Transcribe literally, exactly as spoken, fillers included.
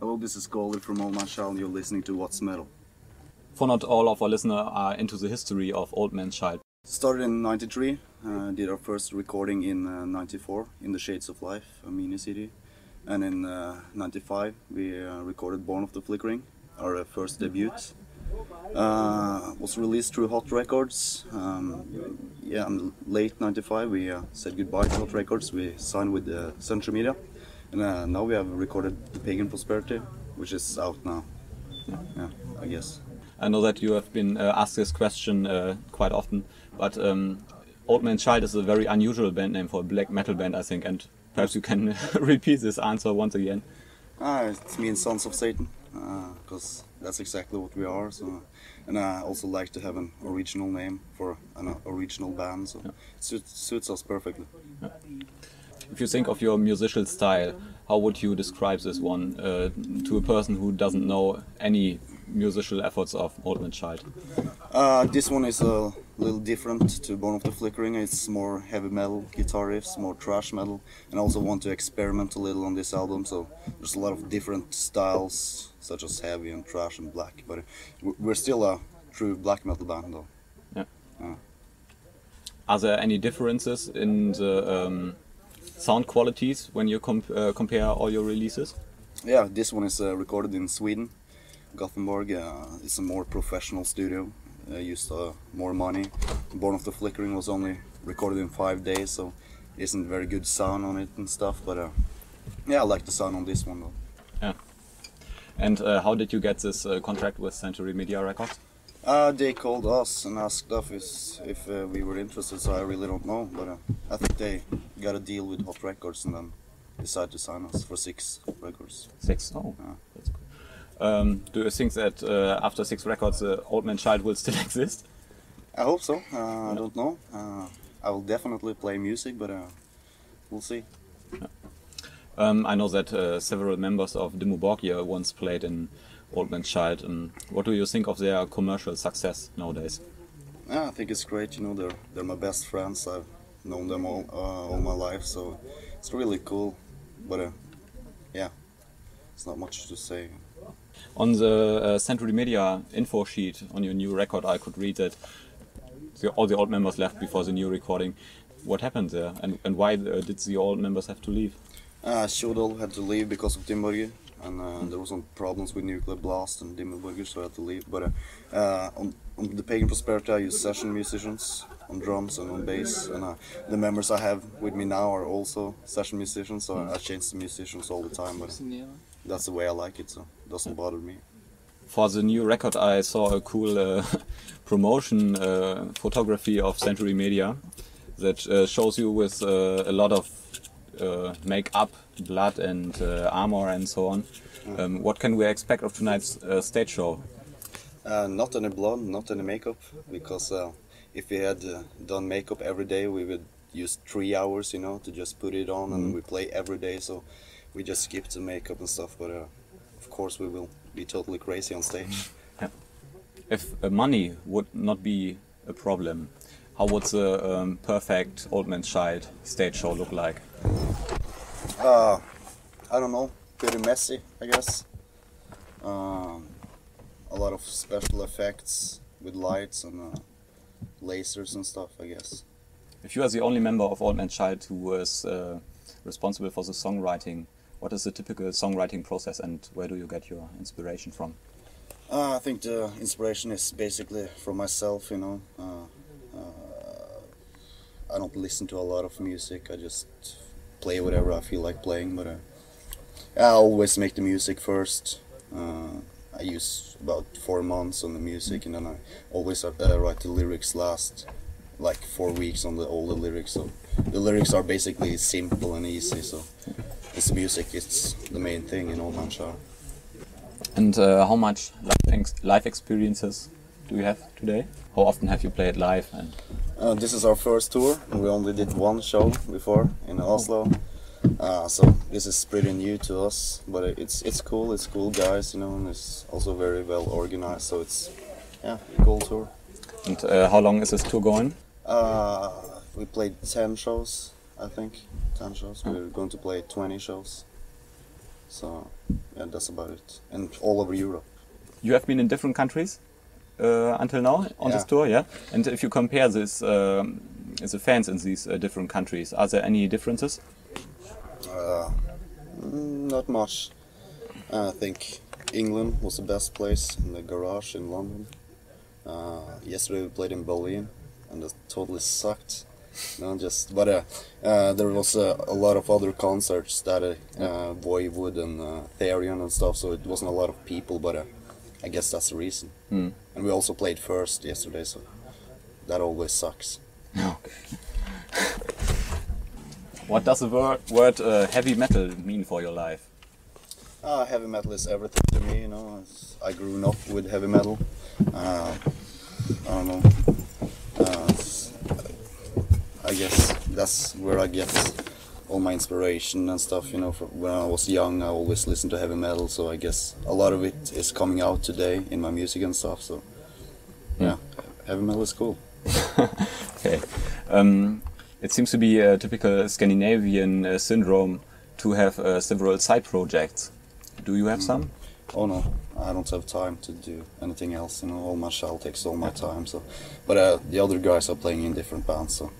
Hello, this is Goli from Old Man's Child and you're listening to What's Metal. For not all of our listeners are into the history of Old Man's Child. Started in ninety-three, uh, did our first recording in uh, ninety-four, In the Shades of Life, a mini-C D. And in uh, ninety-five we uh, recorded Born of the Flickering, our uh, first debut. Uh, was released through Hot Records. Um, yeah, in late ninety-five we uh, said goodbye to Hot Records, we signed with uh, Century Media. And uh, now we have recorded The Pagan Prosperity, which is out now, yeah, I guess. I know that you have been uh, asked this question uh, quite often, but um, Old Man's Child is a very unusual band name for a black metal band, I think, and perhaps you can repeat this answer once again. Ah, it means Sons of Satan, because uh, that's exactly what we are. So, and I also like to have an original name for an original band, so yeah. It suits, suits us perfectly. Yeah. If you think of your musical style, how would you describe this one uh, to a person who doesn't know any musical efforts of Old Man's Child? Uh, this one is a little different to Born of the Flickering. It's more heavy metal guitar riffs, more thrash metal, and I also want to experiment a little on this album, so there's a lot of different styles, such as heavy and thrash and black, but we're still a true black metal band though. Yeah. Yeah. Are there any differences in the um, sound qualities when you comp uh, compare all your releases? Yeah, this one is uh, recorded in Sweden, Gothenburg. Uh, it's a more professional studio, uh, used uh, more money. Born of the Flickering was only recorded in five days, so it isn't very good sound on it and stuff, but uh, yeah, I like the sound on this one though. Yeah. And uh, how did you get this uh, contract with Century Media Records? Uh, they called us and asked us if uh, we were interested, so I really don't know, but uh, I think they got a deal with Hot Records and then decided to sign us for six records. Six? Oh, yeah. That's cool. Um, do you think that uh, after six records uh, Old Man's Child will still exist? I hope so. Uh, yeah. I don't know. Uh, I will definitely play music, but uh, we'll see. Yeah. Um, I know that uh, several members of Dimmu Borgir once played in Old Man's Child. Um, what do you think of their commercial success nowadays? Yeah, I think it's great, you know, they're, they're my best friends, I've known them all, uh, all my life, so it's really cool, but uh, yeah, it's not much to say. On the uh, Century Media info sheet on your new record I could read that the, all the old members left before the new recording. What happened there and, and why uh, did the old members have to leave? Uh, Shodal had to leave because of Dimmu Borgir. And uh, there was some problems with nuclear blast and Dimmu Borgir, so I had to leave. But uh, uh, on, on The Pagan Prosperity I use session musicians on drums and on bass, and uh, the members I have with me now are also session musicians, so I change the musicians all the time, but that's the way I like it, so it doesn't bother me. For the new record I saw a cool uh, promotion uh, photography of Century Media that uh, shows you with uh, a lot of Uh, make up, blood and uh, armor and so on. Um, what can we expect of tonight's uh, stage show? Uh, not any blood, not any makeup, because uh, if we had uh, done makeup every day we would use three hours, you know, to just put it on, mm-hmm. and we play every day, so we just skipped the makeup and stuff, but uh, of course we will be totally crazy on stage. Yeah. If uh, money would not be a problem, how would the um, perfect Old Man's Child stage show look like? Uh, I don't know, pretty messy, I guess. Um, a lot of special effects with lights and uh, lasers and stuff, I guess. If you are the only member of Old Man's Child who is uh, responsible for the songwriting, what is the typical songwriting process and where do you get your inspiration from? Uh, I think the inspiration is basically from myself, you know. Uh, uh, I don't listen to a lot of music, I just play whatever I feel like playing, but uh, I always make the music first. uh, I use about four months on the music, and then I always uh, write the lyrics last, like four weeks on the older lyrics, so the lyrics are basically simple and easy, so it's music, it's the main thing in Old Man's Child. And uh, how much life, ex life experiences do you have today? How often have you played live? And uh, this is our first tour. We only did one show before in Oslo, uh, so this is pretty new to us. But it's it's cool. It's cool, guys. You know, and it's also very well organized. So it's yeah, a cool tour. And uh, how long is this tour going? Uh, we played ten shows, I think. Ten shows. Oh. We're going to play twenty shows. So yeah, that's about it. And all over Europe. You have been in different countries uh, until now on yeah. this tour, yeah? And if you compare this, um, the fans in these uh, different countries, are there any differences? Uh, not much. I think England was the best place, in the garage in London. Uh, yesterday we played in Berlin and it totally sucked. No, just but uh, uh, there was uh, a lot of other concerts that uh, uh, Voivod and uh, Therion and stuff, so it wasn't a lot of people, but uh, I guess that's the reason. Mm. And we also played first yesterday, so that always sucks. Okay. What does the word, word uh, heavy metal mean for your life? Uh, heavy metal is everything to me, you know. It's, I grew up with heavy metal. Uh, I don't know. Uh, I guess that's where I get all my inspiration and stuff, you know. From when I was young, I always listened to heavy metal, so I guess a lot of it is coming out today in my music and stuff, so yeah, yeah. Heavy metal is cool. Okay. Um, it seems to be a typical Scandinavian uh, syndrome to have uh, several side projects. Do you have mm. some? Oh no, I don't have time to do anything else, you know. All my child takes all my time, so. But uh, the other guys are playing in different bands, so.